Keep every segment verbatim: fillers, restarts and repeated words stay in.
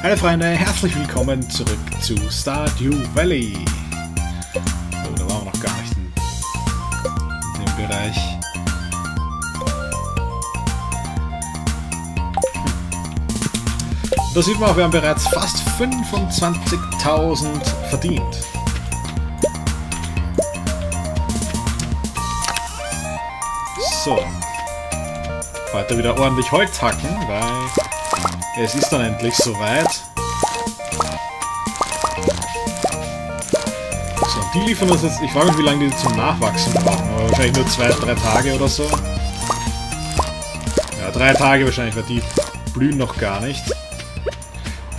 Hallo Freunde, herzlich willkommen zurück zu Stardew Valley. Oh, da waren wir noch gar nicht in dem Bereich. Hm. Da sieht man auch, wir haben bereits fast fünfundzwanzigtausend verdient. So. Weiter wieder ordentlich Holz hacken, weil... es ist dann endlich soweit. So, die liefern uns jetzt... Ich frage mich, wie lange die zum Nachwachsen brauchen. Aber wahrscheinlich nur zwei, drei Tage oder so. Ja, drei Tage wahrscheinlich, weil die blühen noch gar nicht.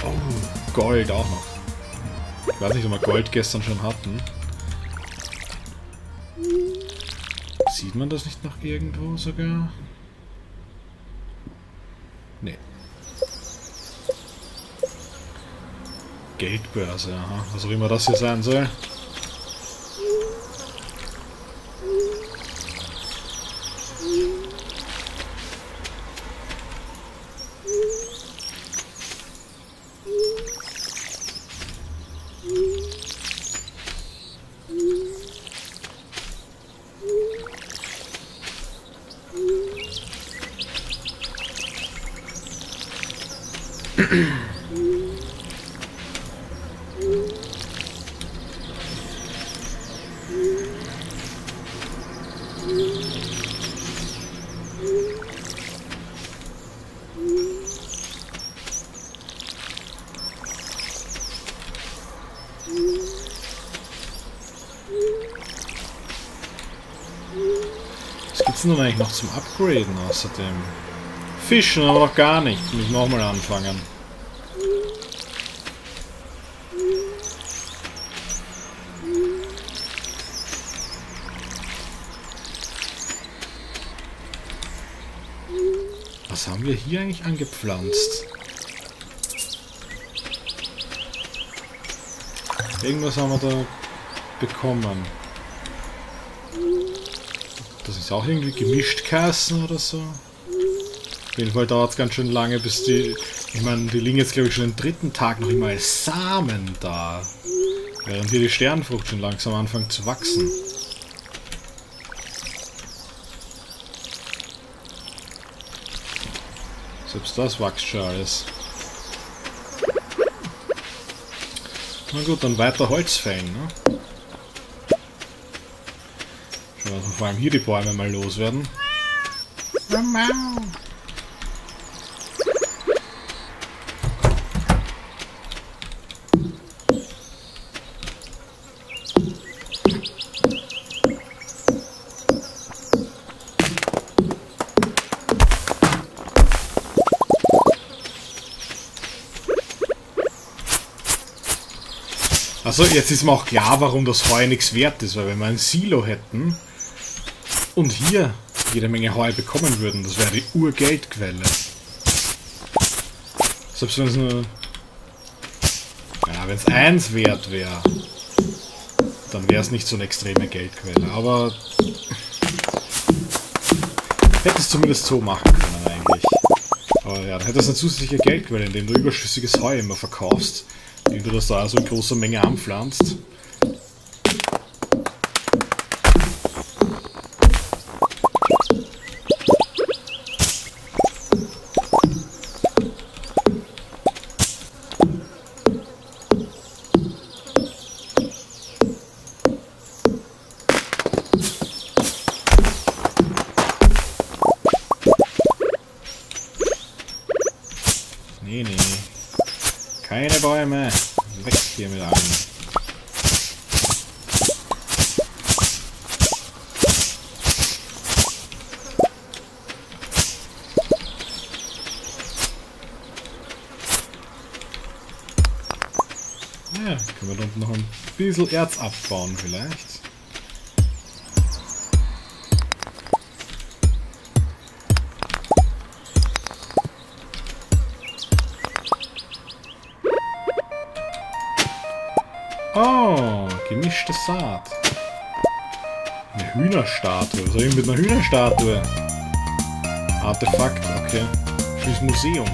Oh, Gold auch noch. Ich weiß nicht, ob wir Gold gestern schon hatten. Sieht man das nicht noch irgendwo sogar? Nee. Geldbörse, aha. Was auch immer das hier sein soll. Nun eigentlich noch zum Upgraden außerdem? Fischen aber noch gar nicht. Müssen wir nochmal anfangen. Was haben wir hier eigentlich angepflanzt? Irgendwas haben wir da bekommen. Das ist auch irgendwie Gemischtkassen oder so. Auf jeden Fall dauert es ganz schön lange, bis die... Ich meine, die liegen jetzt, glaube ich, schon den dritten Tag noch immer als Samen da. Während hier die Sternenfrucht schon langsam anfängt zu wachsen. Selbst das wächst schon alles. Na gut, dann weiter Holz fällen, ne? Also vor allem hier die Bäume mal loswerden. Also jetzt ist mir auch klar, warum das Heu nichts wert ist, weil wenn wir ein Silo hätten und hier jede Menge Heu bekommen würden, das wäre die Urgeldquelle. Selbst wenn es nur... Ja, wenn es eins wert wäre, dann wäre es nicht so eine extreme Geldquelle, aber... hätte es zumindest so machen können eigentlich. Aber ja, dann hätte es eine zusätzliche Geldquelle, indem du überschüssiges Heu immer verkaufst, indem du das da so in großer Menge anpflanzt. Nee, nee. Keine Bäume. Weg hier mit allem. Ja, können wir da unten noch ein bisschen Erz abbauen vielleicht. Oh, gemischte Saat. Eine Hühnerstatue. Was soll ich mit einer Hühnerstatue? Artefakt, okay. Fürs Museum.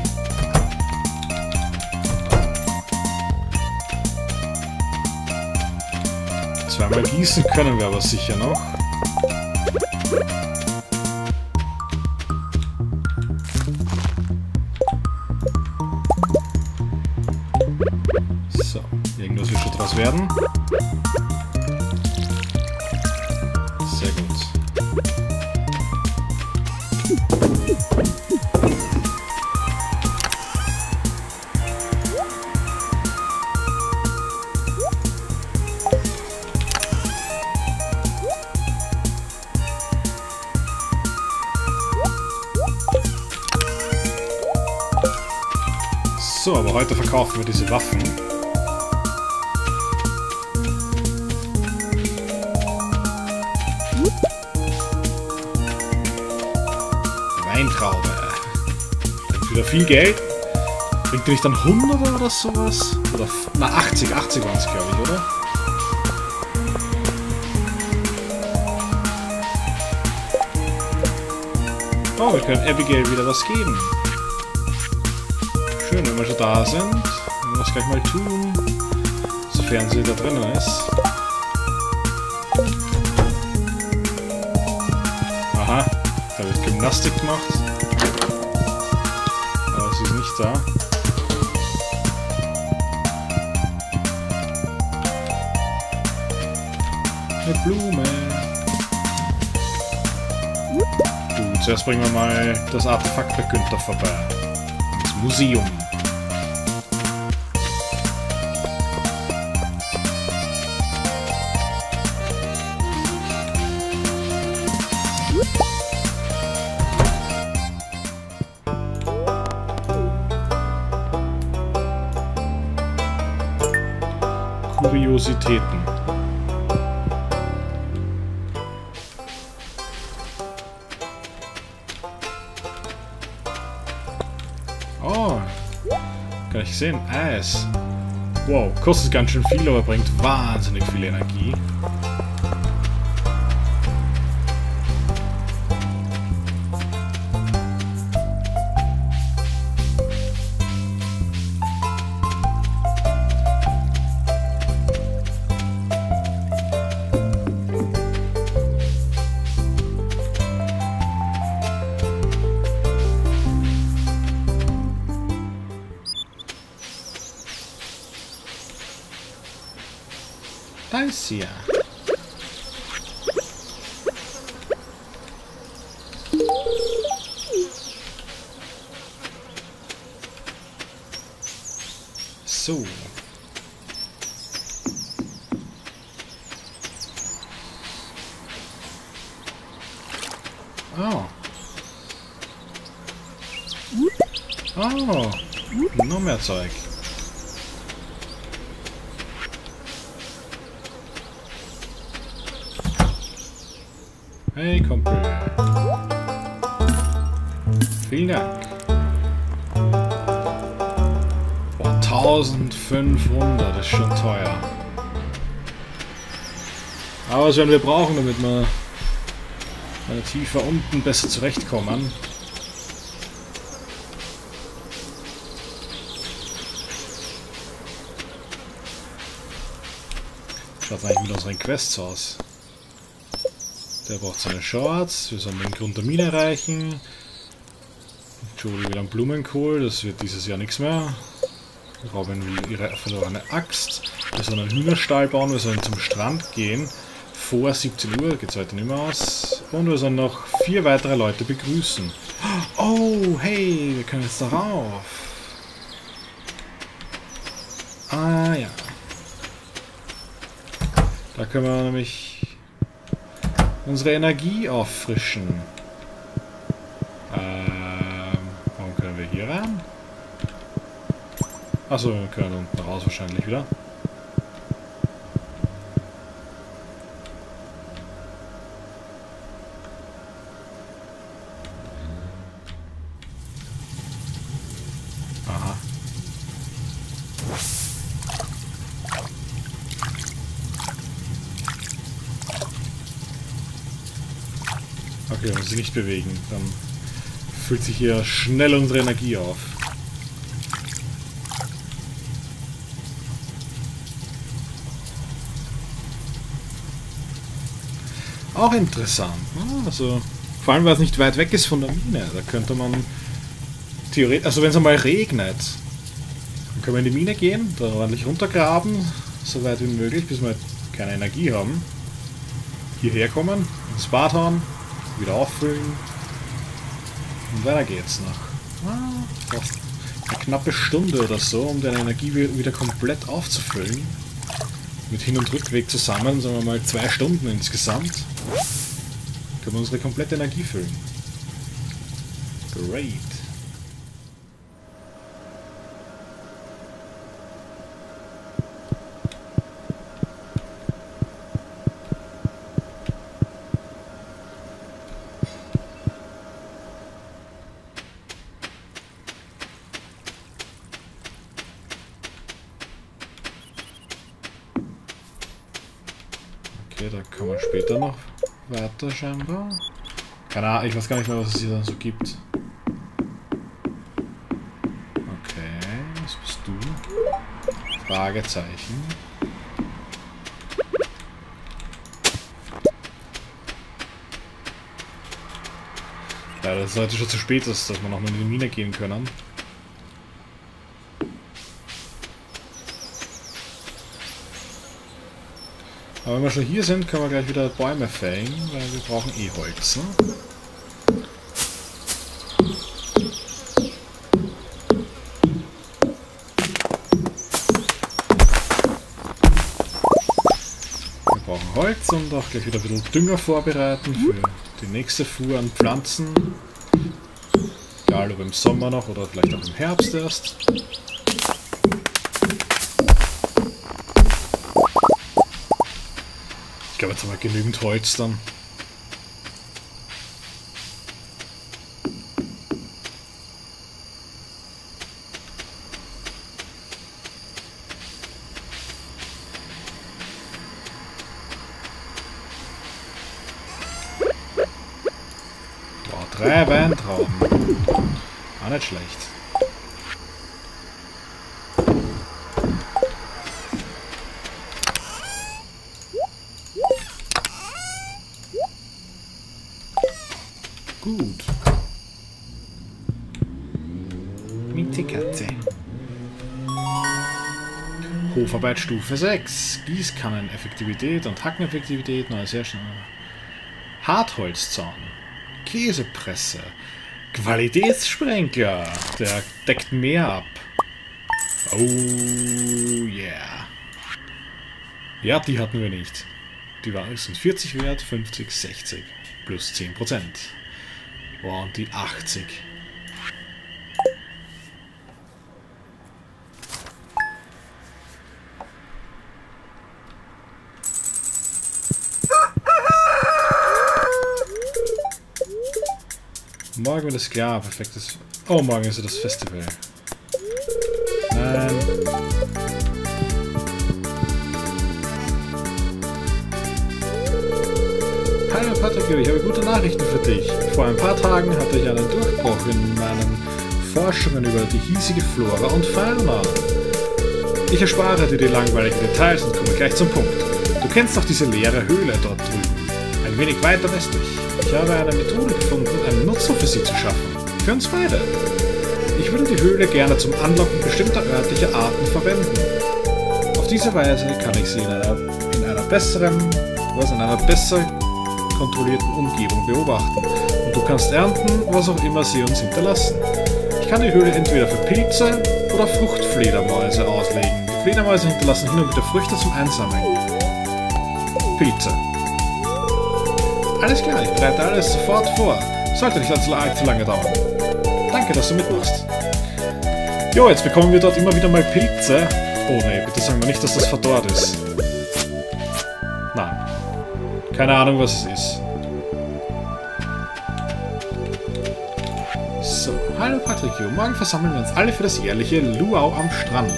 Zweimal gießen können wir aber sicher noch. So, irgendwas wird schon draus werden. Sehr gut. So, aber heute verkaufen wir diese Waffen. Weintraube. Bringt wieder viel Geld. Bringt nicht dann hundert oder sowas? Oder, na, achtzig, achtzig waren es, glaube ich, oder? Oh, wir können Abigail wieder was geben. Wenn wir schon da sind, werden wir das gleich mal tun, sofern sie da drinnen ist. Aha, da wird Gymnastik gemacht, aber sie ist nicht da. Eine Blume. Gut, zuerst bringen wir mal das Artefakt bei Günther vorbei. Das Museum. Kuriositäten. Oh, kann ich sehen. Eis. Wow, kostet ganz schön viel, aber bringt wahnsinnig viel Energie. Da ist sie ja. So. Oh. Oh. Noch mehr Zeug. Hey, Kumpel. Vielen Dank. Boah, eintausendfünfhundert ist schon teuer. Aber das werden wir brauchen, damit wir mal tiefer unten besser zurechtkommen. Schaut eigentlich mit unseren Quests aus. Der braucht seine Shorts, wir sollen den Grund der Mine erreichen. Jodie will einen Blumenkohl, das wird dieses Jahr nichts mehr. Robin will ihre verlorene Axt. Wir sollen einen Hühnerstall bauen, wir sollen zum Strand gehen. Vor siebzehn Uhr geht es heute nicht mehr aus. Und wir sollen noch vier weitere Leute begrüßen. Oh, hey, wir können jetzt darauf. Ah ja. Da können wir nämlich unsere Energie auffrischen. Ähm, warum können wir hier rein? Achso, wir können unten raus wahrscheinlich wieder. Aha. Okay, wenn wir sie nicht bewegen, dann füllt sich hier schnell unsere Energie auf. Auch interessant. Also, vor allem, weil es nicht weit weg ist von der Mine. Da könnte man theoretisch, also wenn es einmal regnet, dann können wir in die Mine gehen, da ordentlich runtergraben, so weit wie möglich, bis wir keine Energie haben. Hierher kommen, ins Bad hauen, wieder auffüllen und weiter geht's noch. Ah, eine knappe Stunde oder so, um deine Energie wieder komplett aufzufüllen. Mit Hin- und Rückweg zusammen, sagen wir mal zwei Stunden insgesamt, können wir unsere komplette Energie füllen. Great. Da kann man später noch weiter scheinbar. Keine Ahnung, ich weiß gar nicht mehr, was es hier dann so gibt. Okay, was bist du? Fragezeichen. Ja, das ist heute schon zu spät, dass wir nochmal in die Mine gehen können. Aber wenn wir schon hier sind, können wir gleich wieder Bäume fällen, weil wir brauchen eh Holz. Ne? Wir brauchen Holz und auch gleich wieder ein bisschen Dünger vorbereiten für die nächste Fuhr an Pflanzen. Egal ob im Sommer noch oder vielleicht auch im Herbst erst. Ich glaube, jetzt haben wir genügend Holz dann. Boah, drei Weintrauben. Auch nicht schlecht. Gut. Mietekatze. Hofarbeit Stufe sechs. Gießkanneneffektivität und Hackeneffektivität. Neues Herrschen. Hartholzzaun. Käsepresse. Qualitätssprenkler. Der deckt mehr ab. Oh yeah. Ja, die hatten wir nicht. Die waren vierzig wert, fünfzig, sechzig. Plus zehn Prozent. Wow, und die achtzig. Morgen wird es klar, perfektes... Oh, morgen ist ja das Festival. Nein. Hallo Patrick, ich habe gute Nachrichten für dich. Vor ein paar Tagen hatte ich einen Durchbruch in meinen Forschungen über die hiesige Flora und Fauna. Ich erspare dir die langweiligen Details und komme gleich zum Punkt. Du kennst doch diese leere Höhle dort drüben. Ein wenig weiter westlich. Ich habe eine Methode gefunden, einen Nutzen für sie zu schaffen. Für uns beide. Ich würde die Höhle gerne zum Anlocken bestimmter örtlicher Arten verwenden. Auf diese Weise kann ich sie in einer, in einer besseren... was in einer besseren... kontrollierten Umgebung beobachten und du kannst ernten, was auch immer sie uns hinterlassen. Ich kann die Höhle entweder für Pilze oder Fruchtfledermäuse auslegen. Die Fledermäuse hinterlassen hin und wieder Früchte zum Einsammeln. Pilze. Alles klar, ich bereite alles sofort vor. Sollte nicht allzu lange dauern. Danke, dass du mitmachst. Jo, jetzt bekommen wir dort immer wieder mal Pilze. Oh ne, bitte sagen wir nicht, dass das verdorrt ist. Nein. Keine Ahnung, was es ist. So, hallo Patrick, morgen versammeln wir uns alle für das jährliche Luau am Strand.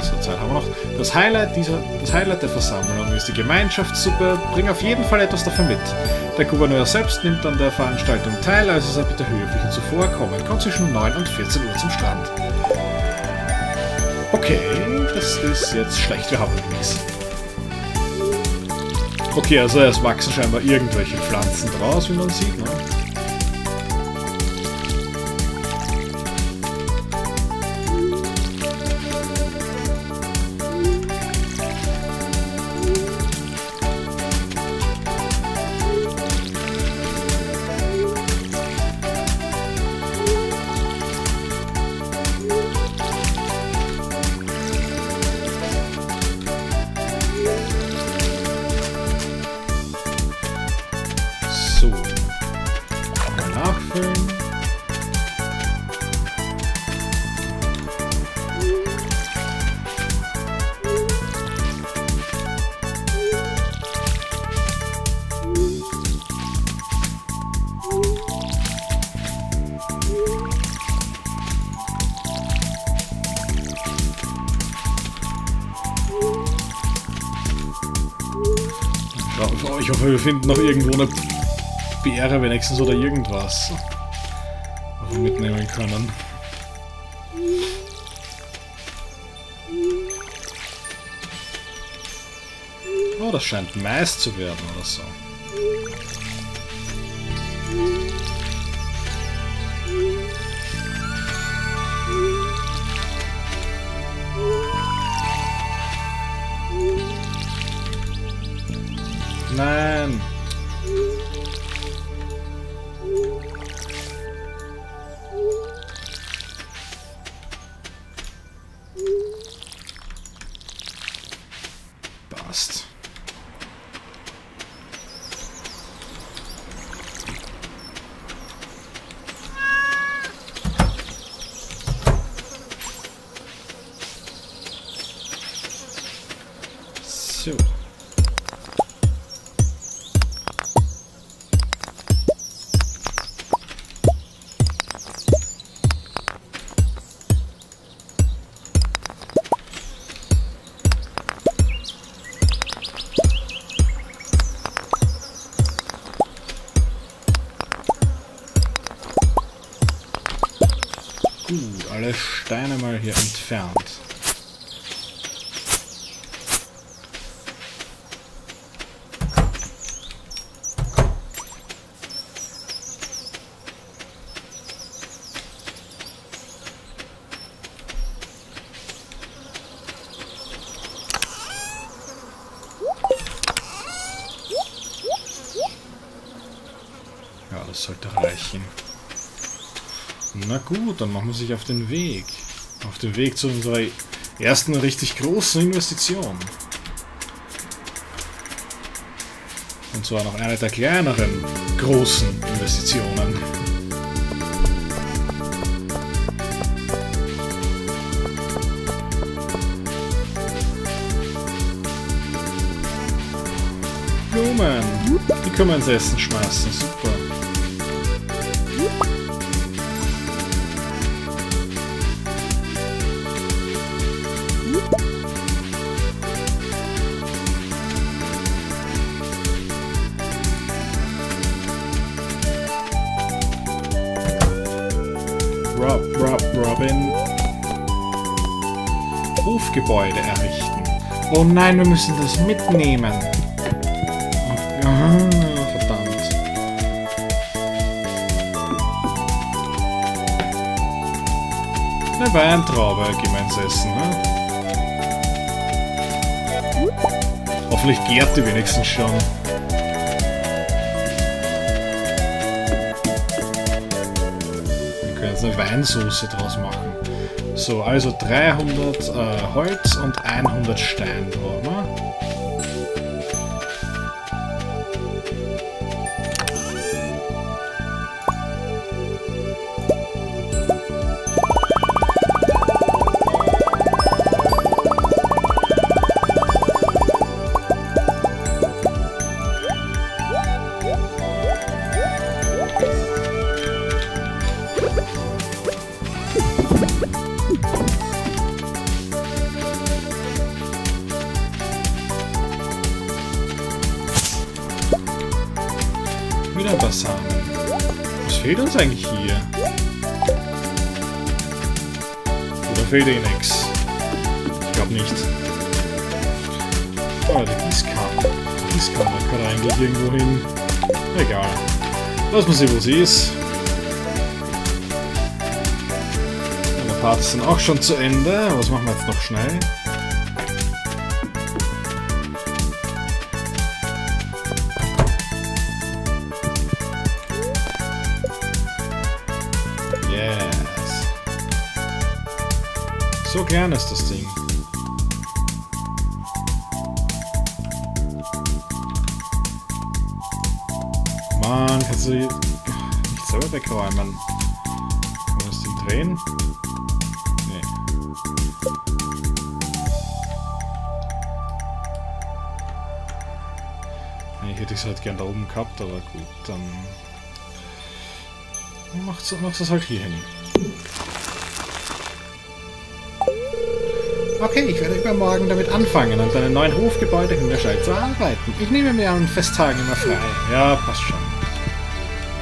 So, Zeit haben wir noch. Das Highlight, dieser, das Highlight der Versammlung ist die Gemeinschaftssuppe. Bring auf jeden Fall etwas davon mit. Der Gouverneur selbst nimmt an der Veranstaltung teil, also sei bitte höflich und zuvorkommend. Kommt zwischen neun und vierzehn Uhr zum Strand. Okay, das ist jetzt schlecht, wir haben nichts. Okay, also es wachsen scheinbar irgendwelche Pflanzen draus, wie man sieht, ne? Ich hoffe, wir finden noch irgendwo eine Beere wenigstens oder irgendwas, was wir mitnehmen können. Oh, das scheint Mais zu werden oder so. Nein. Passt. So. Alle Steine mal hier entfernt. Ja, das sollte reichen. Na gut, dann machen wir sich auf den Weg. Auf den Weg zu unserer ersten richtig großen Investition. Und zwar noch eine der kleineren großen Investitionen. Blumen! Die können wir ins Essen schmeißen, super. Rob, Rob, Robin. Hofgebäude errichten. Oh nein, wir müssen das mitnehmen. Aha, verdammt. Eine Weintraube gemeinsam essen, ne? Hoffentlich gärt die wenigstens schon. Eine Weinsauce draus machen. So, also dreihundert äh, Holz und hundert Stein drauf, ne? Wieder ein paar Samen. Was fehlt uns eigentlich hier? Oder fehlt eh nichts? Ich glaube nicht. Oh, die Gießkanne. Das kann man gerade eigentlich irgendwo hin. Egal. Lass mal sehen, wo sie ist. Meine Partys sind auch schon zu Ende. Was machen wir jetzt noch schnell? Yes. So klein ist das Ding. Mann, kannst du nicht selber wegräumen? Kann man das Ding drehen? Nee. Nee, ich hätte es halt gern da oben gehabt, aber gut, dann machst du es halt hier hin. Okay, ich werde übermorgen damit anfangen, an deinem neuen Hofgebäude Hunderscheid zu arbeiten. Ich nehme mir an Festtagen immer frei. Ja, passt schon.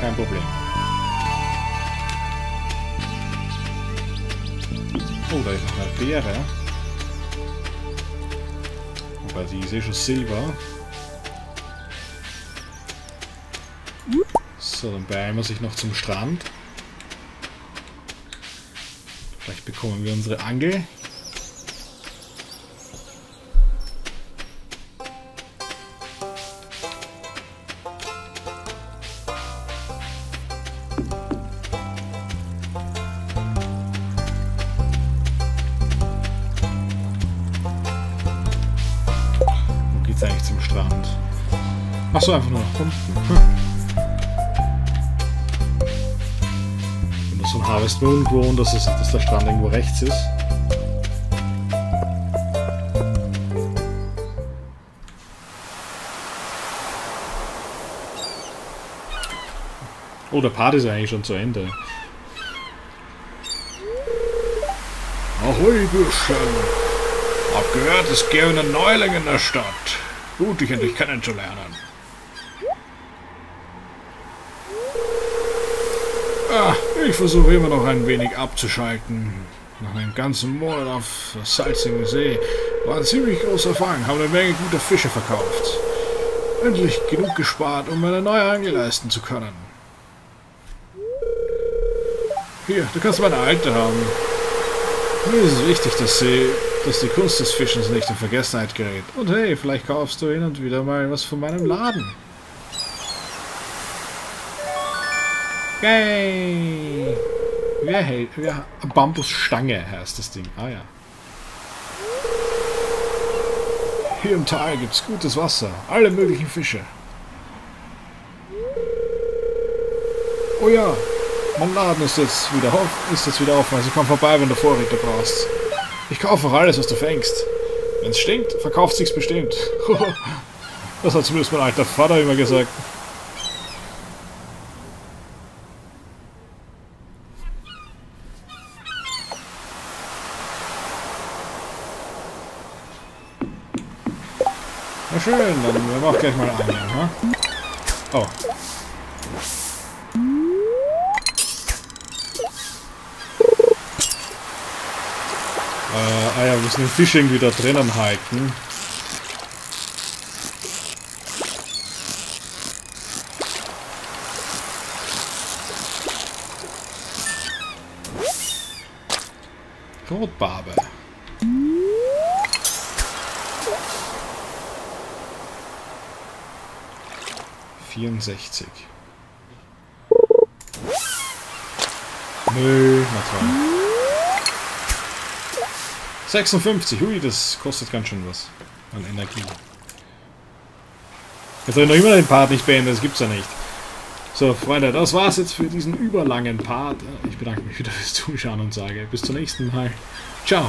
Kein Problem. Oh, da ist noch eine Beere. Wobei, die ist eh schon Silber. So, dann beeilen wir sich noch zum Strand. Vielleicht bekommen wir unsere Angel. Eigentlich zum Strand. Ach so, einfach nur nach unten. Hm. Wenn das so ein Harvest Moon wohnt, dass, es, dass der Strand irgendwo rechts ist. Oh, der Part ist eigentlich schon zu Ende. Ahoi, Bürschchen! Hab gehört, es gäbe einen Neuling in der Stadt. Gut, dich endlich kennenzulernen. Ah, ich versuche immer noch ein wenig abzuschalten. Nach einem ganzen Monat auf der salzigen See war ein ziemlich großer Fang, habe eine Menge guter Fische verkauft. Endlich genug gespart, um eine neue Angel leisten zu können. Hier, du kannst meine alte haben. Mir ist es wichtig, dass, sie, dass die Kunst des Fischens nicht in Vergessenheit gerät. Und hey, vielleicht kaufst du hin und wieder mal was von meinem Laden. Yay! Wer hält? Wer, Bambusstange heißt das Ding. Ah ja. Hier im Tal gibt's gutes Wasser. Alle möglichen Fische. Oh ja! Mein Laden ist jetzt wieder auf, ist jetzt wieder auf, also komm vorbei, wenn du Vorräte brauchst. Ich kaufe auch alles, was du fängst. Wenn es stinkt, verkauft sich's bestimmt. Das hat zumindest mein alter Vater immer gesagt. Na schön, dann werden wir auch gleich mal angeln, hm? Oh. Ah ja, wir müssen den Fisch irgendwie da drinnen halten. Rotbarbe. vierundsechzig. Nö, na toll. sechsundfünfzig, hui, das kostet ganz schön was an Energie. Jetzt habe ich noch immer den Part nicht beendet, das gibt's ja nicht. So, Freunde, das war's jetzt für diesen überlangen Part. Ich bedanke mich wieder fürs Zuschauen und sage bis zum nächsten Mal. Ciao!